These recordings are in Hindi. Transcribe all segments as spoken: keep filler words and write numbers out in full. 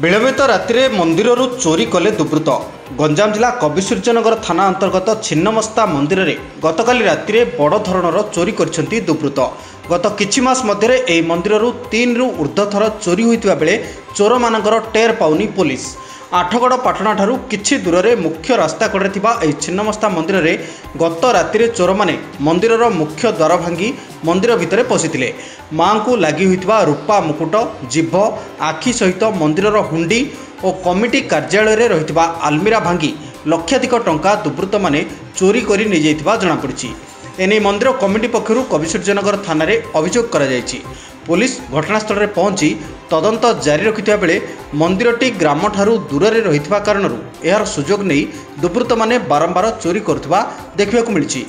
विलंबित राति मंदिर चोरी कले दुर्बृत्त। गंजाम जिला कविसूर्यनगर थाना अंतर्गत छिन्नमस्ता मंदिर में गतकाली राति बड़ धरणर चोरी करछंती दुर्बृत्त। गत किछि मास मध्यरे एही मंदिररु तीन रु ऊर्ध्व थर चोरी होइतिबा बेले चोर मानकर टेर पाउनी पुलिस। आठगड़ पाटणा ठारू किछि दूर मुख्य रास्ता कड़े थिबा एही छिन्नमस्ता मंदिर रे गत राति चोर माने मंदिरर मुख्य द्वार भांगी मंदिर भितर पशिथिले। मां को लागी होइतिबा रूपा मुकुट जीभ आखि सहित मंदिरर हुंडी और कमिटी कार्यालय रे रहितिबा आलमीरा भांगी लक्षाधिक टंका दुर्बृत्त माने चोरी करी नै जायतिबा जणा पड़िछि। एने मंदिर कमिटी पक्षरू कविसूर्यनगर थाना रे अभियोग करा जायछि। पुलिस घटनास्थल रे पहुंची तदंत जारी रखिथिबा बेले मंदिरटी ग्राम ठारू दूर रे रहिथिबा कारणरू एहार सुयोग नै दुर्बृत्त माने बारंबार चोरी करथिबा देखिबाकू मिलिछि।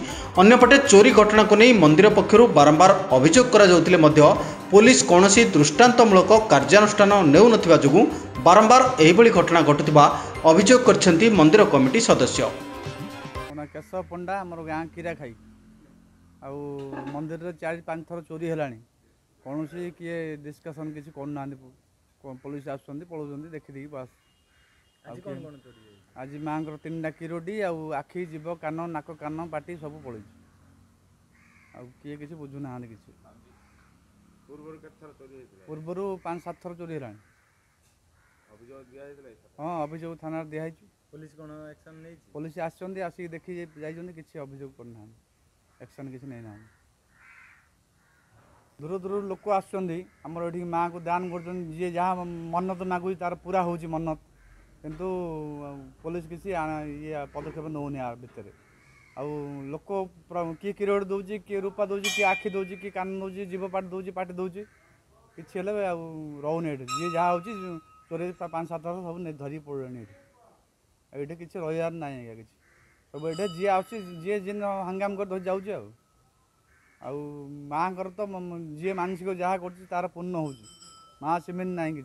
अन्यपटे चोरी घटना को नहीं मंदिर पक्षरू बारंबार अभियोग करा जाउथिले मध्य पुलिस कोनोसी दृष्टांतमूलक कार्यानुष्ठान नेउ नथिबा जोगु बारंबार एहिभली घटना घटुथिबा अभियोग करछन्ती मंदिर कमिटी सदस्य। केशव पंडा हमर गाँ किरा खाई आ मंदिर चार पांच थर चोरी होगाणी कौन सी किए डिस्कसन किसी करना पुलिस आसुँच पलाउंट देखिदे बस। आज माँ तीन टा किरोटी आखि जीभ कान नाक कान पाटी सब पल किए किसी बुझुना कि पूर्वर पाँच सात थर चोरी होगा। हाँ अभियोग थाना दिया पुलिस कौन एक्शन नहीं पुलिस आसचंदी आसी देखि जाइजंदी किछि अभियोग करना एक्शन किछि नै ना। दूर दूर लोक आसचंदी हमर एठी मां को दान करजन जे जहां मन्नत मागु तार पूरा होउछि मन्नत किंतु पुलिस किछि ये पदक्षेप नोनी आ भीतर आ लोक की किरोड दोउछि की रूपा दोउछि की आखी दोउछि की कान दोउछि जीव पाट दोउछि पाटी दोउछि किछि हेले आ रहउने एठी जे जहां होउछि चोरी पांच सात हजार सब धरी पड़े ये किसी रही ना आज्ञा किसी सब ये जी आए जिन हंगाम कर जाऊँ माँ को तो जी मानसिक जहाँ कर पूर्ण हो माँ सेमि ना कि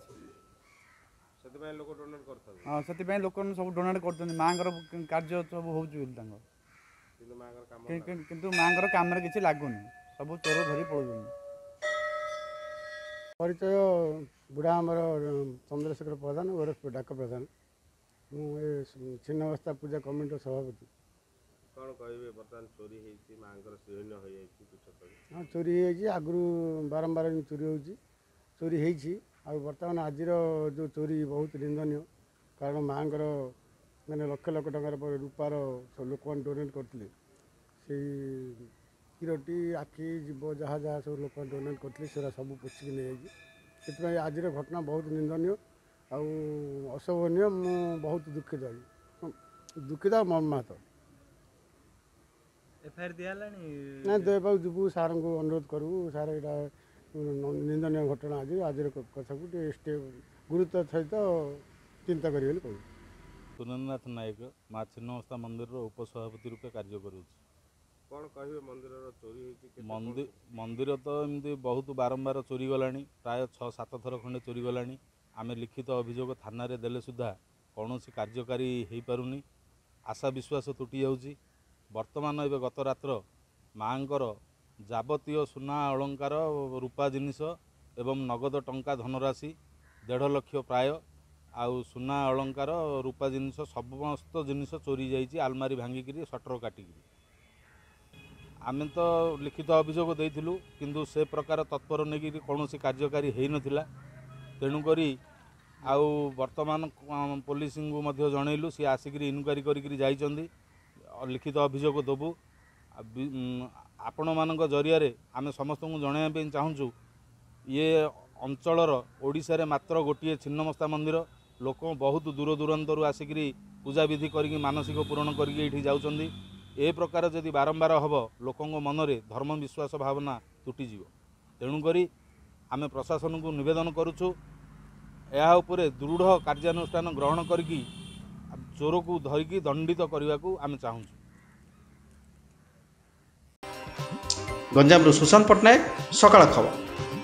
हाँ से लोक सब डोनेट कर माँ कार्य सब हो कम कि लगुनि सब चोर धरी पड़ो। परिचय बुढ़ा आमर चंद्रशेखर प्रधान ओरफ डाक प्रधान मुझे छिन्नमस्ता पूजा कमिटी सभापति। कौन कहे बर्तमान चोरी होती हाँ चोरी होगु बारंबार चोरी हो चोरी हो बर्तमान आज जो चोरी बहुत निंदनीय कारण माँ को मैंने लक्ष लक्ष टकर रूपार लोक मैंने डोनेट करते से किरोटी आखि जीव जहाँ जहाँ सब लोक डोनेट करते सब पोषिक नहीं जाए आज घटना बहुत निंदनीय आउ असहनीय मु बहुत दुखित हई दुखित मर्माहत एफआईआर दियालानी ना देबा जुबु सार को अनुरोध करू सार एटा निंदनीय घटना आज आज कथा को स्टेप गुरुत्व सहित चिंता करी बोली कहू। सुनन्नाथ नायक माँ छिन्नमस्ता मंदिर उपसभापति रूप कार्य करूँ। कौन कहे मंदिर चोरी होती मंदिर मंदिर तो एमती बहुत बारंबार चोरी गलानी प्राय छ सात थर खंडे चोरी गलानी आमे लिखित अभियोग थाना रे देले सुधा कौन सी कार्यकारी हो पारुनी आशा विश्वास तुटी जाऊँगी। बर्तमान ए गत रात्र माँकर जावतीय सुना अलंकार रूपा जिनिष एवं नगद टंका धनराशि देढ़ लक्ष प्राय आउ सुना अलंकार रूपा जिनिष समस्त जिनिष चोरी जाइए आलमारी भांगिकी सटर काटिकी आमे तो लिखित अभियोग देइथिलु किंतु से प्रकार तत्पर नहीं कौन सी कार्यकारी हो नाला तेणुकरी आउ बर्तमान पुलिस को मध्य जनइलु सी आसिक इनक्वारी करी लिखित अभियोग देबू। आपण मान जरिया आम समस्त को जनवाई चाहूँ ये अंचलर ओडिशा मात्र गोटे छिन्नमस्ता मंदिर लोक बहुत दूर दूरांतर आसिक पूजा विधि कर मानसिक पूरण करके प्रकार जदि बारंबार हम लोक मन में धर्म विश्वास भावना तुटीज तेणुकरी आमे प्रशासन को निवेदन करूँ या उपरे दृढ़ कार्यानुष्ठान ग्रहण करके चोर को धरिकी दंडित करने को आम चाहूँ। गंजाम सुशांत पटनायक सकाल खबर।